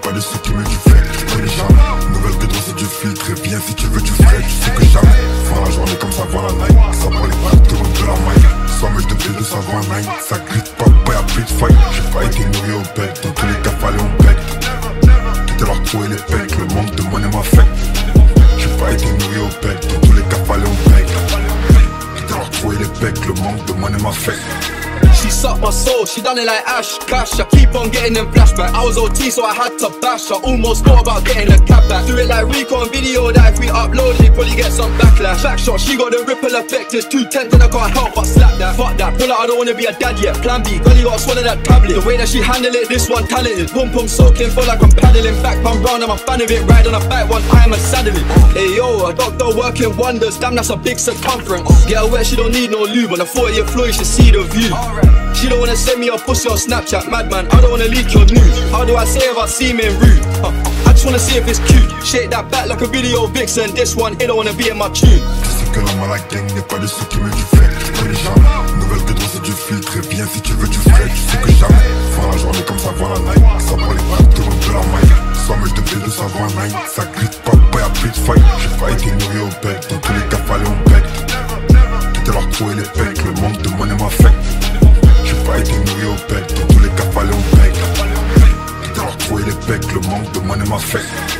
pas de ceux qui me kiffent. Je connais jamais. Nouvelle de danse, c'est du flic. Reviens si tu veux du frais. Tu sais que jamais. Voir la journée comme ça, voir la night. Ça prend les pattes, te monte de la maille. Soit mais je te fais de savoir un night. Ça glisse pas, pas y'a plus de fight. J'ai pas été nourri au bec. Dans tous les cas, fallait on bec. Quitter leur trou et les pecs. Le manque de monnaie m'a fait. J'ai pas été nourri au bec. Dans tous les cas, fallait on bec. Quitter leur trou et les pecs. Le manque de monnaie m'a fait. She sucked my soul, she done it like Ash Cash. I keep on getting them flashbacks. I was OT so I had to bash. I almost thought about getting a cab back. Do it like Rico on video that if we upload it, probably get some backlash. Backshot, she got the ripple effect. It's 210 and I can't help but slap that. Fuck that, pull out, I don't wanna be a dad yet. Plan B, girl you gotta swallow that tablet. The way that she handle it, this one talented. Pum pum soaking, feel like I'm paddling. Back palm round, I'm a fan of it. Ride on a bike one time and saddle it. Ayo, a doctor working wonders. Damn, that's a big circumference. Get her wet, she don't need no lube. On the 40th floor, you should see the view. She don't wanna send me a pussy on Snapchat, madman. I don't wanna leak your news. How do I say if I seem rude? I just wanna see if it's cute. Shake that back like a video vixen. This one here don't wanna be in my tune. Tu sais que l'homme à la gang n'est pas de ceux qui me kiffent. Je connais jamais. Nouvelle de danse, c'est du flic. Reviens si tu veux du frais. Tu sais que jamais. Voir la journée comme ça, voir la night. Ça prend les pattes, te monte de la maille. Soit mais je te fais de savoir un night. Ça glisse pas, pas y'a plus de fight. J'ai pas été nourri au bec. Dans tous les cas, fallait on bec. Quitter leur trou et les pecs. Le manque de monnaie m'a fait. J'ai pas été nourri au bec, dans tous les cas fallait on bec. Quitter leur trou et les pecs, le manque de monnaie m'a fait.